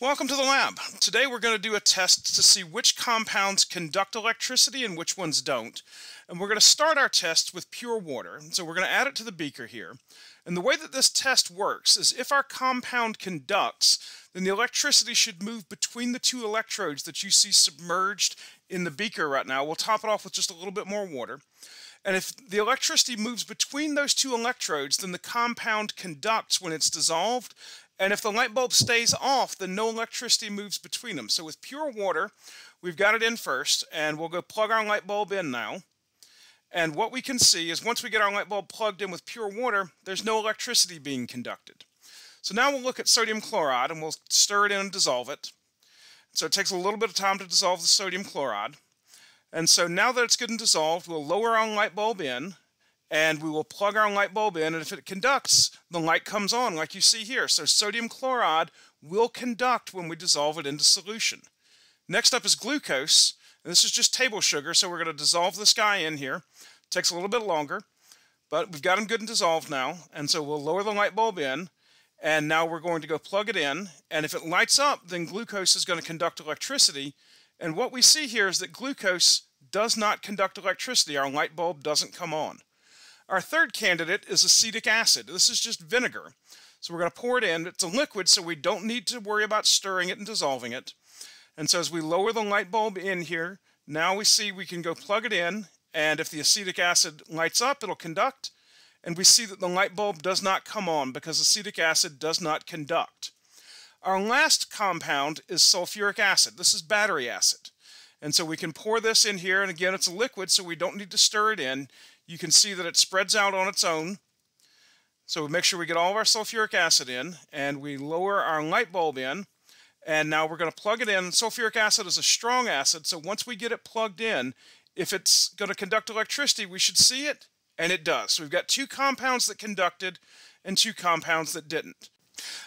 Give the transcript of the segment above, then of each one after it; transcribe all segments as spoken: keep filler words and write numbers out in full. Welcome to the lab. Today we're going to do a test to see which compounds conduct electricity and which ones don't. And we're going to start our test with pure water. So we're going to add it to the beaker here. And the way that this test works is if our compound conducts, then the electricity should move between the two electrodes that you see submerged in the beaker right now. We'll top it off with just a little bit more water. And if the electricity moves between those two electrodes, then the compound conducts when it's dissolved. And if the light bulb stays off, then no electricity moves between them. So with pure water, we've got it in first, and we'll go plug our light bulb in now. And what we can see is once we get our light bulb plugged in with pure water, there's no electricity being conducted. So now we'll look at sodium chloride, and we'll stir it in and dissolve it. So it takes a little bit of time to dissolve the sodium chloride. And so now that it's good and dissolved, we'll lower our light bulb in, and we will plug our light bulb in, and if it conducts, the light comes on like you see here. So sodium chloride will conduct when we dissolve it into solution. Next up is glucose, and this is just table sugar, so we're going to dissolve this guy in here. It takes a little bit longer, but we've got him good and dissolved now, and so we'll lower the light bulb in, and now we're going to go plug it in, and if it lights up, then glucose is going to conduct electricity. And what we see here is that glucose does not conduct electricity. Our light bulb doesn't come on. Our third candidate is acetic acid. This is just vinegar. So we're going to pour it in. It's a liquid, so we don't need to worry about stirring it and dissolving it. And so as we lower the light bulb in here, now we see we can go plug it in, and if the acetic acid lights up, it'll conduct. And we see that the light bulb does not come on because acetic acid does not conduct. Our last compound is sulfuric acid. This is battery acid. And so we can pour this in here, and again, it's a liquid, so we don't need to stir it in. You can see that it spreads out on its own. So we make sure we get all of our sulfuric acid in, and we lower our light bulb in, and now we're going to plug it in. Sulfuric acid is a strong acid, so once we get it plugged in, if it's going to conduct electricity, we should see it, and it does. So we've got two compounds that conducted and two compounds that didn't.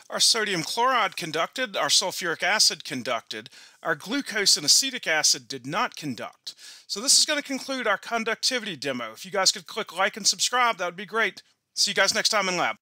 Our sodium chloride conducted, our sulfuric acid conducted, our glucose and acetic acid did not conduct. So this is going to conclude our conductivity demo. If you guys could click like and subscribe, that would be great. See you guys next time in lab.